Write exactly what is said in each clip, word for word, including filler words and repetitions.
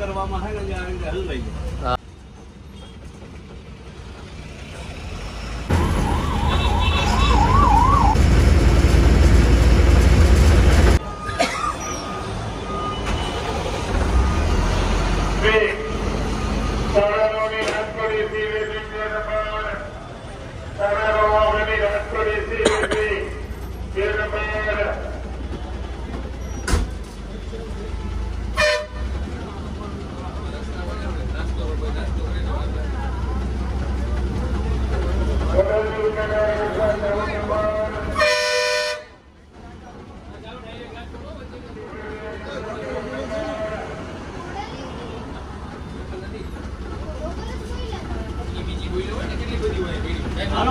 કરવામાં આવે ને આ રીતે હલ લઈ જાય.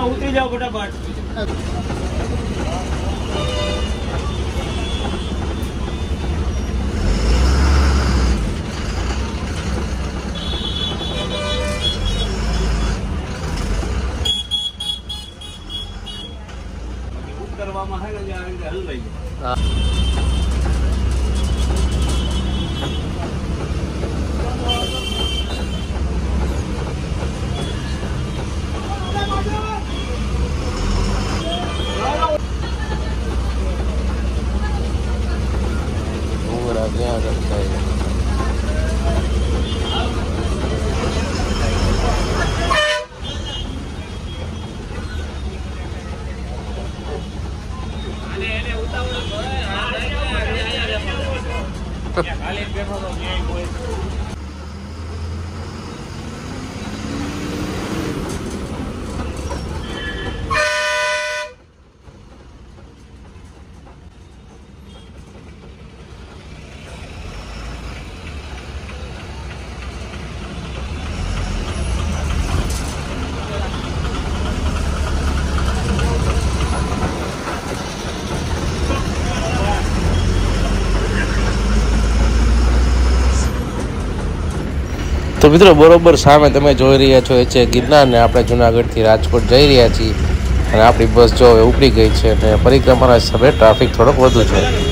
उतरी जाओ फटाफट. તો મિત્રો બરોબર સામે તમે જોઈ રહ્યા છો એ છે ગિરનારને. આપણે જુનાગઢથી રાજકોટ જઈ રહ્યા છીએ અને આપણી બસ જો હવે ઉપડી ગઈ છે અને પરિક્રમાના હિસાબે ટ્રાફિક થોડોક વધુ છે. Gracias.